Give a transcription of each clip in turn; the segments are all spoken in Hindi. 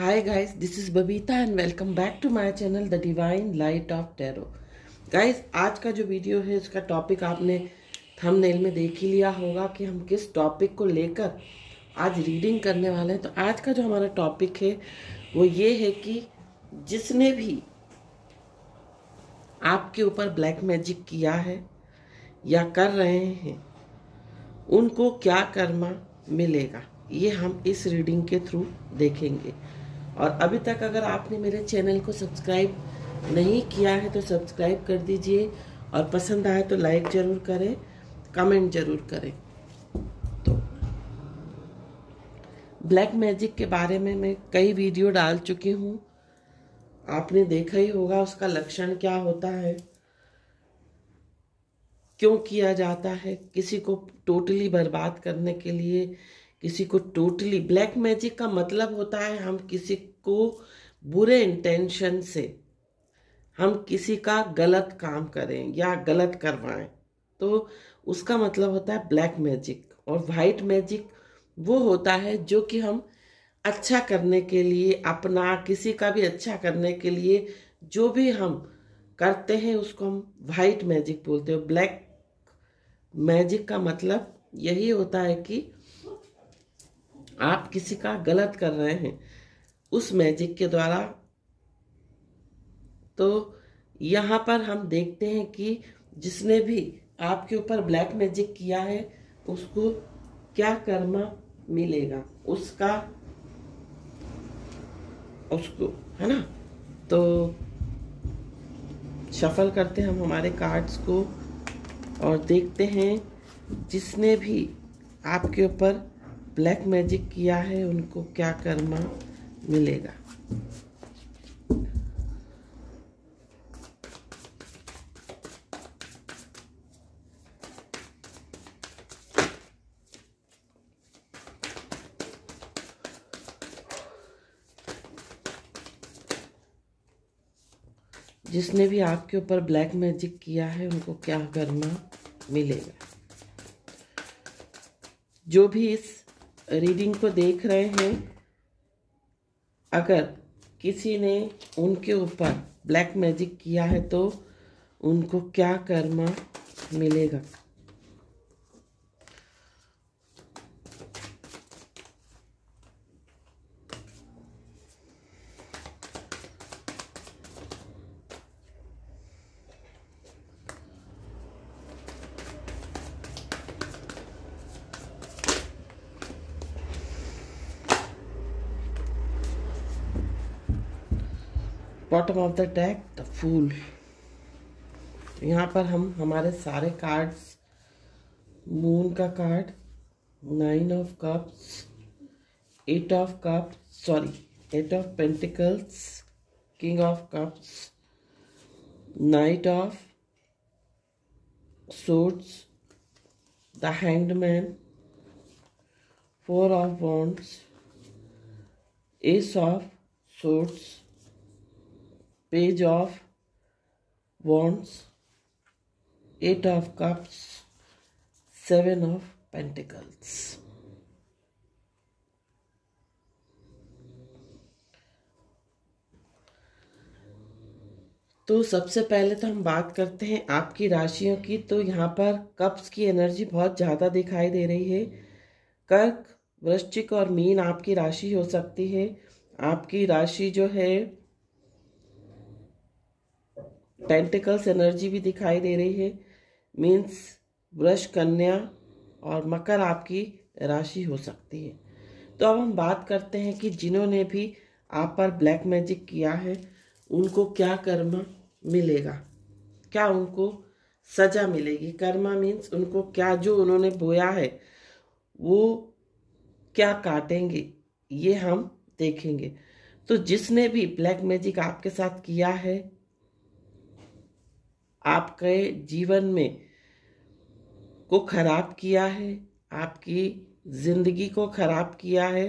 Hi guys, this is Babita and welcome back to my channel The Divine Light of Tarot. Guys, आज का जो वीडियो है इसका टॉपिक आपने थंबनेल में देख ही लिया होगा कि हम किस टॉपिक को लेकर आज रीडिंग करने वाले हैं। तो आज का जो हमारा टॉपिक है वो ये है कि जिसने भी आपके ऊपर ब्लैक मैजिक किया है या कर रहे हैं उनको क्या कर्मा मिलेगा, ये हम इस रीडिंग के थ्रू देखेंगे। और अभी तक अगर आपने मेरे चैनल को सब्सक्राइब नहीं किया है तो सब्सक्राइब कर दीजिए और पसंद आए तो लाइक जरूर करें, कमेंट जरूर करें। तो ब्लैक मैजिक के बारे में मैं कई वीडियो डाल चुकी हूँ, आपने देखा ही होगा उसका लक्षण क्या होता है, क्यों किया जाता है, किसी को टोटली बर्बाद करने के लिए, किसी को टोटली। ब्लैक मैजिक का मतलब होता है हम किसी को बुरे इंटेंशन से हम किसी का गलत काम करें या गलत करवाएं, तो उसका मतलब होता है ब्लैक मैजिक। और वाइट मैजिक वो होता है जो कि हम अच्छा करने के लिए, अपना किसी का भी अच्छा करने के लिए जो भी हम करते हैं उसको हम वाइट मैजिक बोलते हैं। ब्लैक मैजिक का मतलब यही होता है कि आप किसी का गलत कर रहे हैं उस मैजिक के द्वारा। तो यहाँ पर हम देखते हैं कि जिसने भी आपके ऊपर ब्लैक मैजिक किया है उसको क्या कर्मा मिलेगा, उसका उसको, है ना। तो शफल करते हैं हम हमारे कार्ड्स को और देखते हैं जिसने भी आपके ऊपर ब्लैक मैजिक किया है उनको क्या कर्मा मिलेगा। जिसने भी आपके ऊपर ब्लैक मैजिक किया है उनको क्या कर्मा मिलेगा। जो भी इस रीडिंग को देख रहे हैं, अगर किसी ने उनके ऊपर ब्लैक मैजिक किया है तो उनको क्या कर्मा मिलेगा। Bottom of the deck the fool. यहाँ पर हम हमारे सारे कार्ड्स, मून का card, 9 of cups, 8 of pentacles, king of cups, knight of swords, the hanged man, 4 of wands, ace of swords, page of wands, 8 of cups, 7 of pentacles. तो सबसे पहले तो हम बात करते हैं आपकी राशियों की। तो यहाँ पर कप्स की एनर्जी बहुत ज़्यादा दिखाई दे रही है। कर्क, वृश्चिक और मीन आपकी राशि हो सकती है। आपकी राशि जो है पेंटिकल्स एनर्जी भी दिखाई दे रही है, मीन्स वृष, कन्या और मकर आपकी राशि हो सकती है। तो अब हम बात करते हैं कि जिन्होंने भी आप पर ब्लैक मैजिक किया है उनको क्या कर्मा मिलेगा, क्या उनको सजा मिलेगी। कर्मा मीन्स उनको क्या, जो उन्होंने बोया है वो क्या काटेंगे, ये हम देखेंगे। तो जिसने भी ब्लैक मैजिक आपके साथ किया है, आपके जीवन में को खराब किया है, आपकी जिंदगी को खराब किया है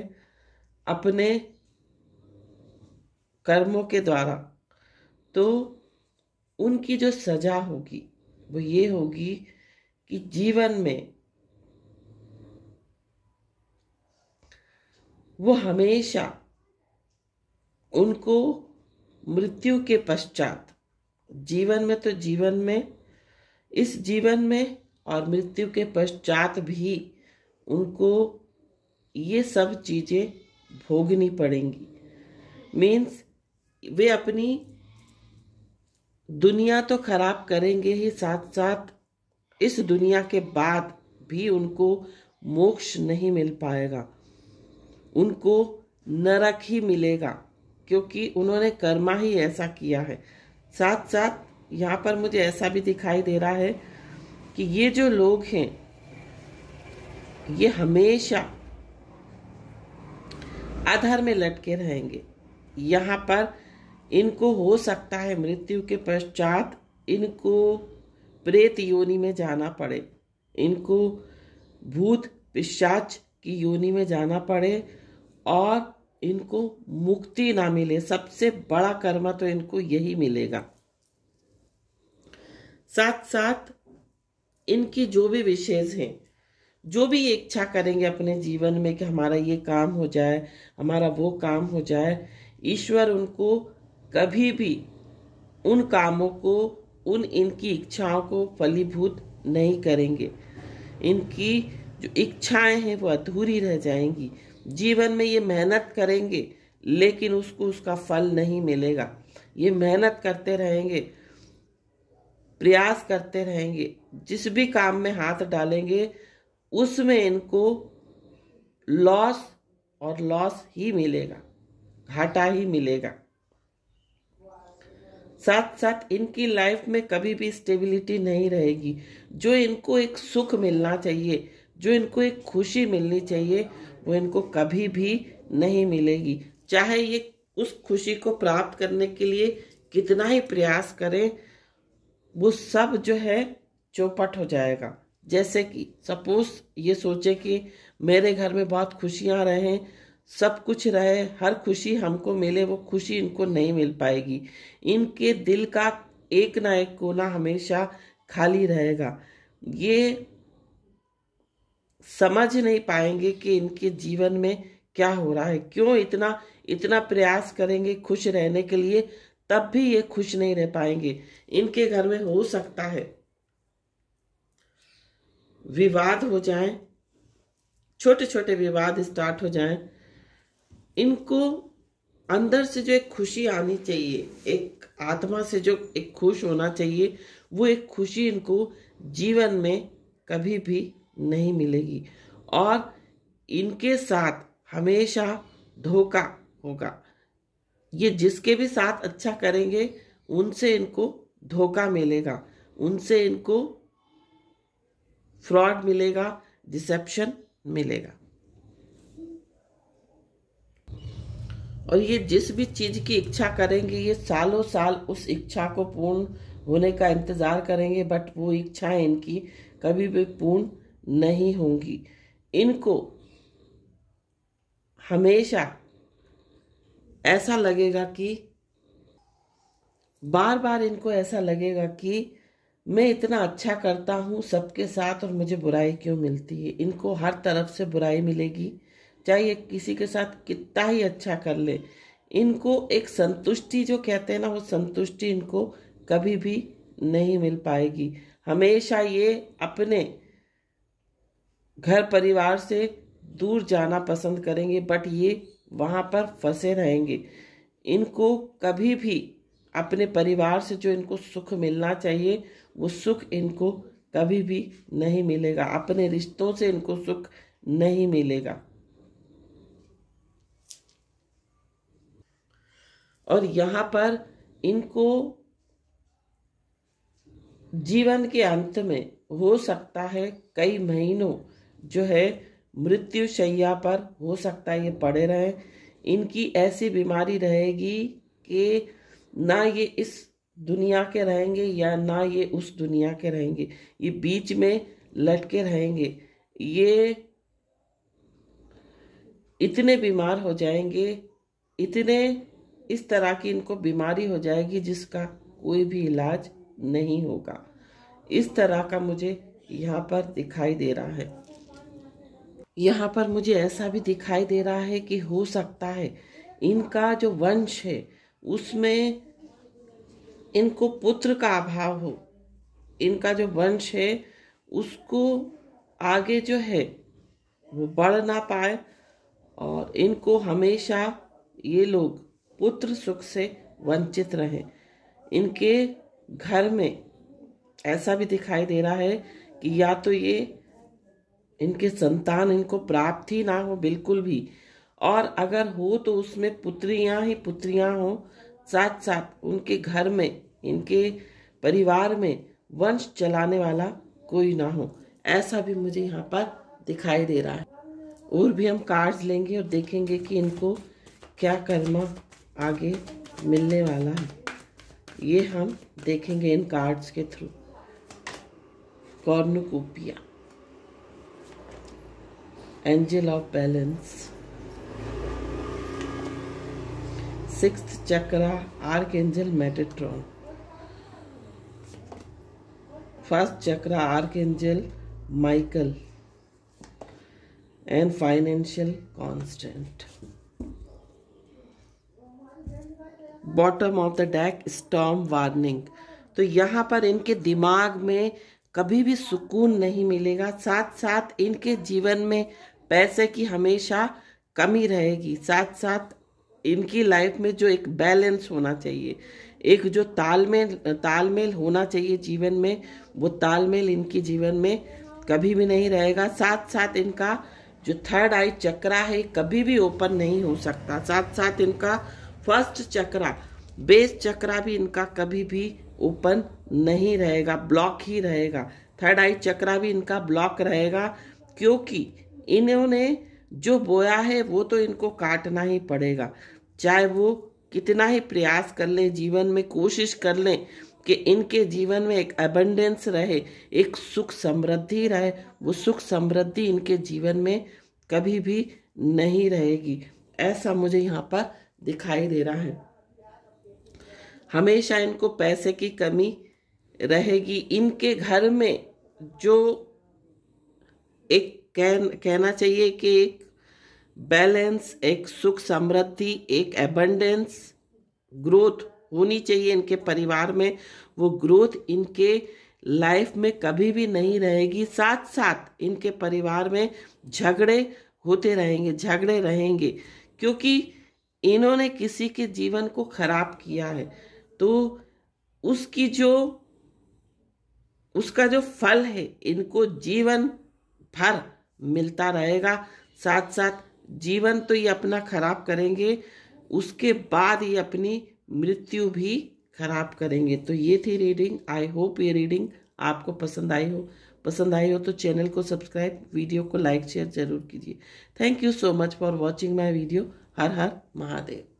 अपने कर्मों के द्वारा, तो उनकी जो सजा होगी वो ये होगी कि जीवन में वो हमेशा उनको मृत्यु के पश्चात इस जीवन में और मृत्यु के पश्चात भी उनको ये सब चीज़ें भोगनी पड़ेंगी। मीन्स वे अपनी दुनिया तो खराब करेंगे ही, साथ साथ इस दुनिया के बाद भी उनको मोक्ष नहीं मिल पाएगा, उनको नरक ही मिलेगा, क्योंकि उन्होंने कर्मा ही ऐसा किया है। साथ साथ यहाँ पर मुझे ऐसा भी दिखाई दे रहा है कि ये जो लोग हैं ये हमेशा अधर में लटके रहेंगे। यहाँ पर इनको हो सकता है मृत्यु के पश्चात इनको प्रेत योनि में जाना पड़े, इनको भूत पिशाच की योनि में जाना पड़े और इनको मुक्ति ना मिले। सबसे बड़ा कर्म तो इनको यही मिलेगा। साथ साथ इनकी जो भी विशेष हैं, जो भी इच्छा करेंगे अपने जीवन में कि हमारा ये काम हो जाए, हमारा वो काम हो जाए, ईश्वर उनको कभी भी उन कामों को, उन इनकी इच्छाओं को फलीभूत नहीं करेंगे। इनकी जो इच्छाएं हैं वो अधूरी रह जाएंगी। जीवन में ये मेहनत करेंगे लेकिन उसको उसका फल नहीं मिलेगा। ये मेहनत करते रहेंगे, प्रयास करते रहेंगे, जिस भी काम में हाथ डालेंगे उसमें इनको लॉस और लॉस ही मिलेगा, घाटा ही मिलेगा। साथ साथ इनकी लाइफ में कभी भी स्टेबिलिटी नहीं रहेगी। जो इनको एक सुख मिलना चाहिए, जो इनको एक खुशी मिलनी चाहिए, वो इनको कभी भी नहीं मिलेगी, चाहे ये उस खुशी को प्राप्त करने के लिए कितना ही प्रयास करें। वो सब जो है चौपट हो जाएगा। जैसे कि सपोज ये सोचे कि मेरे घर में बहुत खुशियाँ रहें, सब कुछ रहे, हर खुशी हमको मिले, वो खुशी इनको नहीं मिल पाएगी। इनके दिल का एक ना एक कोना हमेशा खाली रहेगा। ये समझ नहीं पाएंगे कि इनके जीवन में क्या हो रहा है, क्यों इतना प्रयास करेंगे खुश रहने के लिए, तब भी ये खुश नहीं रह पाएंगे। इनके घर में हो सकता है विवाद हो जाएं, छोटे छोटे विवाद स्टार्ट हो जाएं। इनको अंदर से जो एक खुशी आनी चाहिए, एक आत्मा से जो एक खुश होना चाहिए, वो एक खुशी इनको जीवन में कभी भी नहीं मिलेगी। और इनके साथ हमेशा धोखा होगा। ये जिसके भी साथ अच्छा करेंगे उनसे इनको धोखा मिलेगा, उनसे इनको फ्रॉड मिलेगा, डिसेप्शन मिलेगा। और ये जिस भी चीज़ की इच्छा करेंगे ये सालों साल उस इच्छा को पूर्ण होने का इंतज़ार करेंगे, बट वो इच्छाएं इनकी कभी भी पूर्ण नहीं होंगी। इनको हमेशा ऐसा लगेगा कि बार बार इनको ऐसा लगेगा कि मैं इतना अच्छा करता हूँ सबके साथ और मुझे बुराई क्यों मिलती है। इनको हर तरफ से बुराई मिलेगी, चाहे ये किसी के साथ कितना ही अच्छा कर ले। इनको एक संतुष्टि जो कहते हैं ना, वो संतुष्टि इनको कभी भी नहीं मिल पाएगी। हमेशा ये अपने घर परिवार से दूर जाना पसंद करेंगे, बट ये वहाँ पर फंसे रहेंगे। इनको कभी भी अपने परिवार से जो इनको सुख मिलना चाहिए वो सुख इनको कभी भी नहीं मिलेगा। अपने रिश्तों से इनको सुख नहीं मिलेगा। और यहाँ पर इनको जीवन के अंत में हो सकता है कई महीनों जो है मृत्युशैया पर हो सकता है ये पड़े रहें। इनकी ऐसी बीमारी रहेगी कि ना ये इस दुनिया के रहेंगे या ना ये उस दुनिया के रहेंगे, ये बीच में लटके रहेंगे। ये इतने बीमार हो जाएंगे, इतने इस तरह की इनको बीमारी हो जाएगी जिसका कोई भी इलाज नहीं होगा। इस तरह का मुझे यहाँ पर दिखाई दे रहा है। यहाँ पर मुझे ऐसा भी दिखाई दे रहा है कि हो सकता है इनका जो वंश है उसमें इनको पुत्र का अभाव हो, इनका जो वंश है उसको आगे जो है वो बढ़ ना पाए, और इनको हमेशा ये लोग पुत्र सुख से वंचित रहें। इनके घर में ऐसा भी दिखाई दे रहा है कि या तो ये इनके संतान इनको प्राप्त ही ना हो बिल्कुल भी, और अगर हो तो उसमें पुत्रियां ही पुत्रियां हो, साथ साथ उनके घर में इनके परिवार में वंश चलाने वाला कोई ना हो, ऐसा भी मुझे यहाँ पर दिखाई दे रहा है। और भी हम कार्ड्स लेंगे और देखेंगे कि इनको क्या कर्मा आगे मिलने वाला है, ये हम देखेंगे इन कार्ड्स के through. Cornucopia, angel of balance, sixth chakra, archangel Metatron, first chakra archangel Michael, and financial constant. Bottom of the deck storm warning. तो यहाँ पर इनके दिमाग में कभी भी सुकून नहीं मिलेगा, साथ साथ इनके जीवन में पैसे की हमेशा कमी रहेगी, साथ साथ इनकी लाइफ में जो एक बैलेंस होना चाहिए, एक जो तालमेल होना चाहिए जीवन में, वो तालमेल इनके जीवन में कभी भी नहीं रहेगा। साथ साथ इनका जो थर्ड आई चक्रा है कभी भी ओपन नहीं हो सकता, साथ साथ इनका फर्स्ट चक्रा बेस चक्रा भी इनका कभी भी ओपन नहीं रहेगा, ब्लॉक ही रहेगा। थर्ड आई चक्रा भी इनका ब्लॉक रहेगा, क्योंकि इन्होंने जो बोया है वो तो इनको काटना ही पड़ेगा, चाहे वो कितना ही प्रयास कर लें, जीवन में कोशिश कर लें कि इनके जीवन में एक एबंडेंस रहे, एक सुख समृद्धि रहे, वो सुख समृद्धि इनके जीवन में कभी भी नहीं रहेगी, ऐसा मुझे यहाँ पर दिखाई दे रहा है। हमेशा इनको पैसे की कमी रहेगी। इनके घर में जो एक कहना चाहिए कि एक बैलेंस, एक सुख समृद्धि, एक एबंडेंस, ग्रोथ होनी चाहिए इनके परिवार में, वो ग्रोथ इनके लाइफ में कभी भी नहीं रहेगी। साथ साथ इनके परिवार में झगड़े होते रहेंगे, झगड़े रहेंगे, क्योंकि इन्होंने किसी के जीवन को खराब किया है, तो उसका जो फल है इनको जीवन भर मिलता रहेगा। साथ साथ जीवन तो ये अपना खराब करेंगे, उसके बाद ये अपनी मृत्यु भी खराब करेंगे। तो ये थी रीडिंग। आई होप ये रीडिंग आपको पसंद आई हो तो चैनल को सब्सक्राइब, वीडियो को लाइक शेयर जरूर कीजिए। Thank you so much for watching my video. हर हर महादेव।